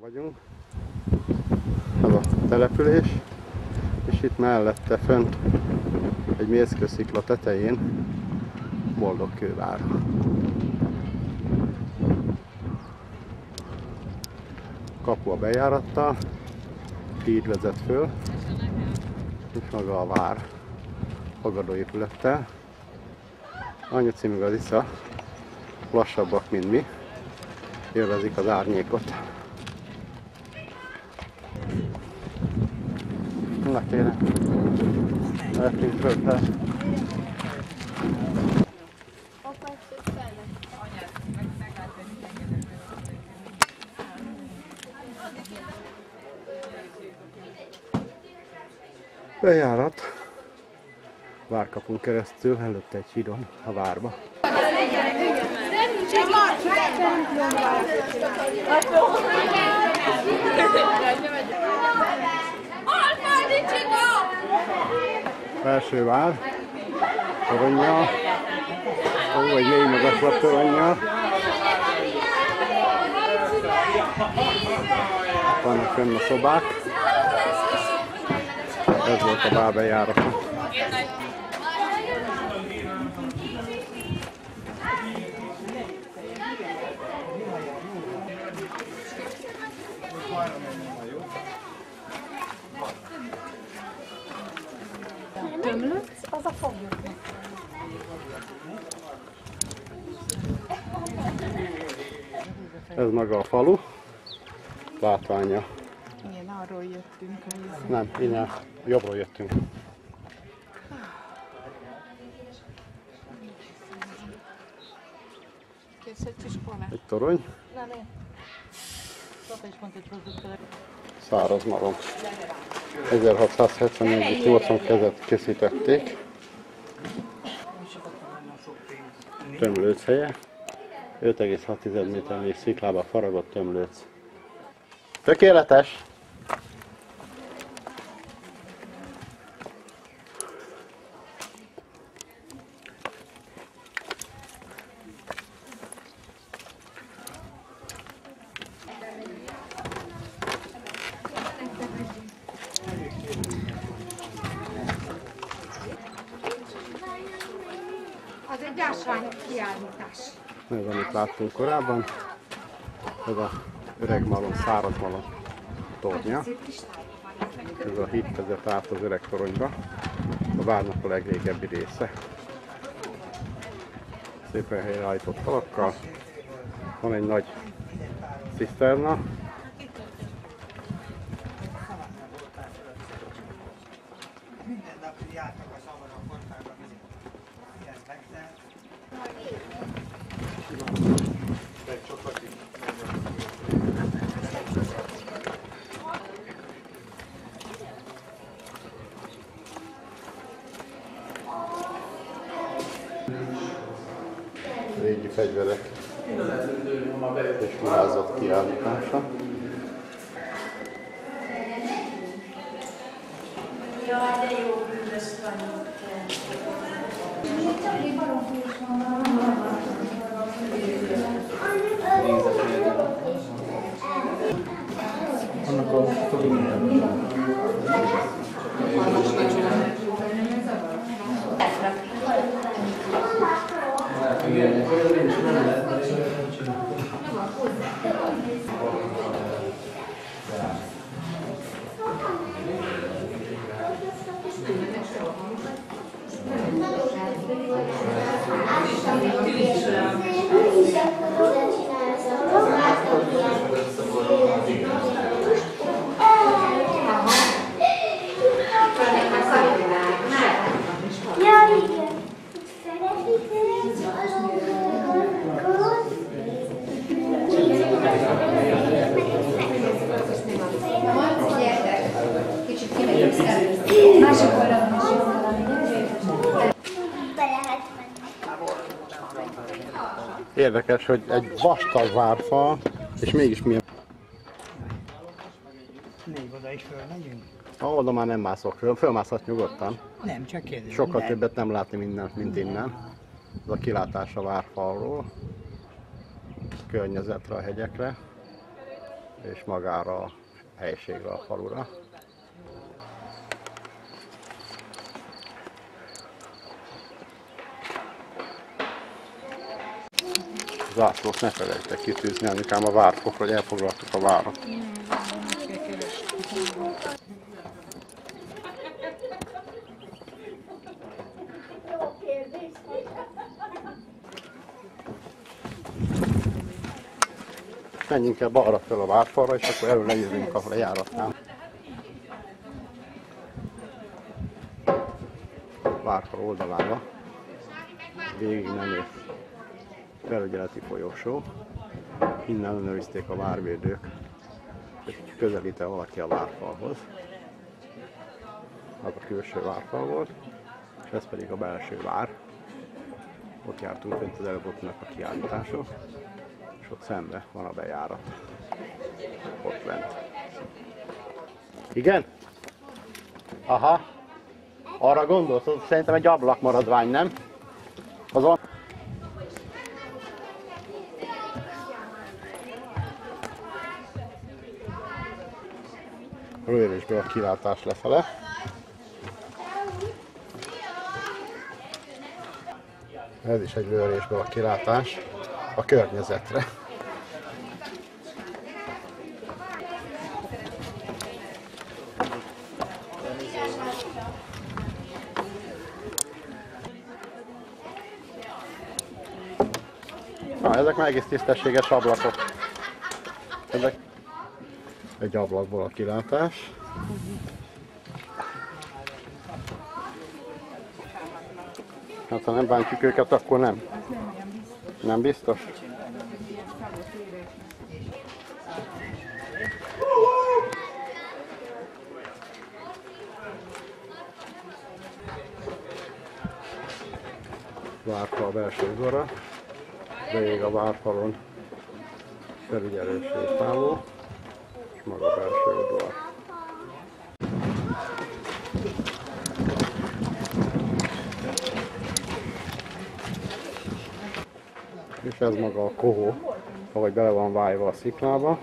Vagyunk, ez a település, és itt mellette fönt egy mészkőszikla tetején Boldogkővár. Kapu a bejárattal, híd vezet föl, és maga a vár fogadóépülettel. Anyuci meg az Isza lassabbak, mint mi, élvezik az árnyékot. Na tényleg, lehetünk fölte. Bejárat, várkapunk keresztül, előtte egy hídon a várba. Felső vár, toronnyal, vagy mély magasra toronnyal. Vannak fenn a szobák. Ez volt a vár bejárata. Tömlődsz, az a foglyoknak. Ez maga a falu látványa. Igen, arról jöttünk. Nem, innen jobbról jöttünk. Egy torony. Száraz marom. 1674-ben 80 kezet készítették. Tömlőc helye. 5,6 méter sziklába faragott tömlőc. Tökéletes! Az egy ásványi kiállítás. Ez, amit láttunk korábban, ez az öreg malom, száraz malom tornya. Ez a híd vezet át az öreg toronyba, a várnak a legrégebbi része. Szépen helyreállított falakkal, van egy nagy ciszterna. Minden nap jártak a szabad a kortárban, régi fegyverek és ruházat kiállítása. Érdekes, hogy egy vastag várfa, és mégis milyen... Még oda is fölmegyünk? Oda már nem mászok föl, fölmászhat nyugodtan. Nem, csak kérdés. Sokkal többet nem látni mindent, mint innen. Ez a kilátás a várfalról, környezetre, a hegyekre. és magára a helységre, a falura. Zászlót ne felejtek kitűzni, amikám a várfokra, hogy elfoglaltuk a várat. Menjünk el balra fel a várfalra, és akkor elő lejövünk a lejáratnál. A várfal oldalára végig menő felügyeleti folyosó. Innen önőrizték a várvédők, és közelít el valaki a várfalhoz. Az a külső várfal volt, és ez pedig a belső vár. Ott jártunk, fent az előbb a kiállítások. És ott szembe van a bejárat. Ott lent. Igen? Aha. Arra gondolsz, hogy szerintem egy ablakmaradvány, nem? Azon. Rővésből a kilátás lefele. Ez is egy lőrésből a kilátás a környezetre. Na, ezek már egész tisztességes ablakok. Ezek egy ablakból a kilátás. Hát ha nem bántjuk őket, akkor nem. Nem biztos? Várfa a belső udvara, beég a várfalon felügyelő sétáló, és maga a belső udvar. És ez maga a kohó, ahogy bele van vájva a sziklába,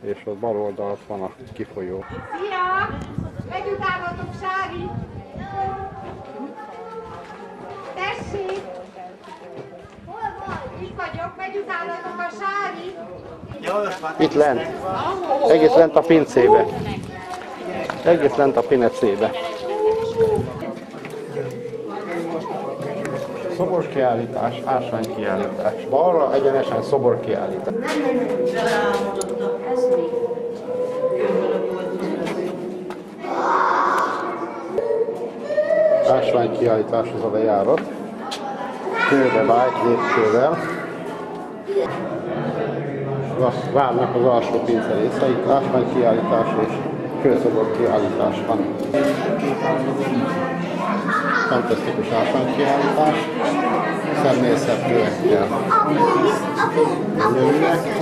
és ott bal oldalt van a kifolyó. Szia! Megjutálatok, Sári! Tessék! Hol vagy? Itt vagyok, megjutálatok a Sári! Itt lent. Egész lent a pincébe. Egész lent a pinecébe. Szoborkiállítás, ásványkiállítás. Balra egyenesen szoborkiállítás. Ásványkiállítás az a lejárat. Kőbe vált lépcsővel. Várnak az alsó pince része, itt ásványkiállítás és kőszoborkiállítás van. Fantasztikus ásványkiállítás, szemnészebb kövekkel. Jövőnek.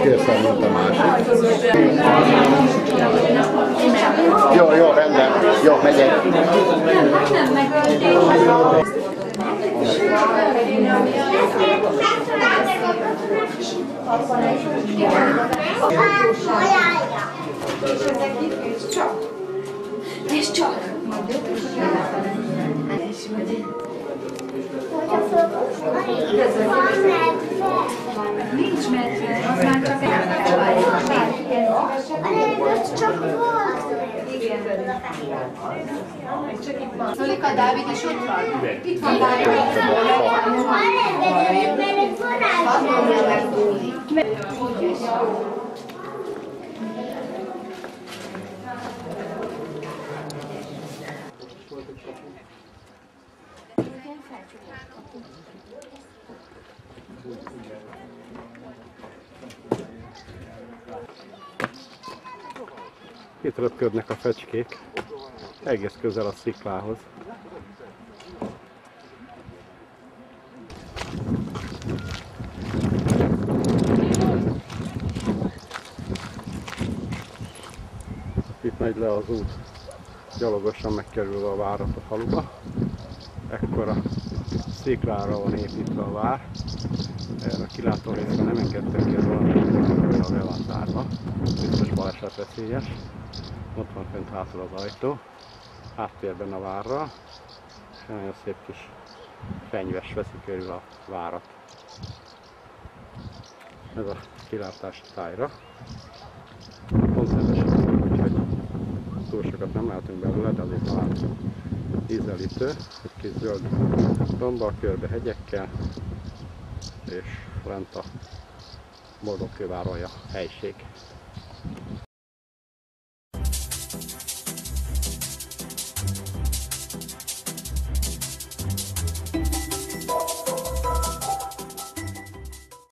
Kérszem, mint a másik. Jó, jó, rendben. Jó, megyek. Nézd csak! Nincs medve, az már csak van. Szolika, Dávid is ott van? Itt van Dávid. Itt röpködnek a fecskék, egész közel a sziklához. megy le az út, gyalogosan megkerülve a várat a faluba. Ekkora sziklára van építve a vár. Erre a kilátó részre nem engedtek ki valamit a bevásárba. Biztos baleset veszélyes. Ott van fent hátul az ajtó. Háttérben a várral. És nagyon szép kis fenyves veszi körül a várat. Ez a kilátás a tájra. Pont szembesítünk, úgyhogy túl sokat nem látunk belőle, de azért már ízelítő. Egy kis zöld dombbal, körbe hegyekkel, és lent a Boldogkőváralja helység.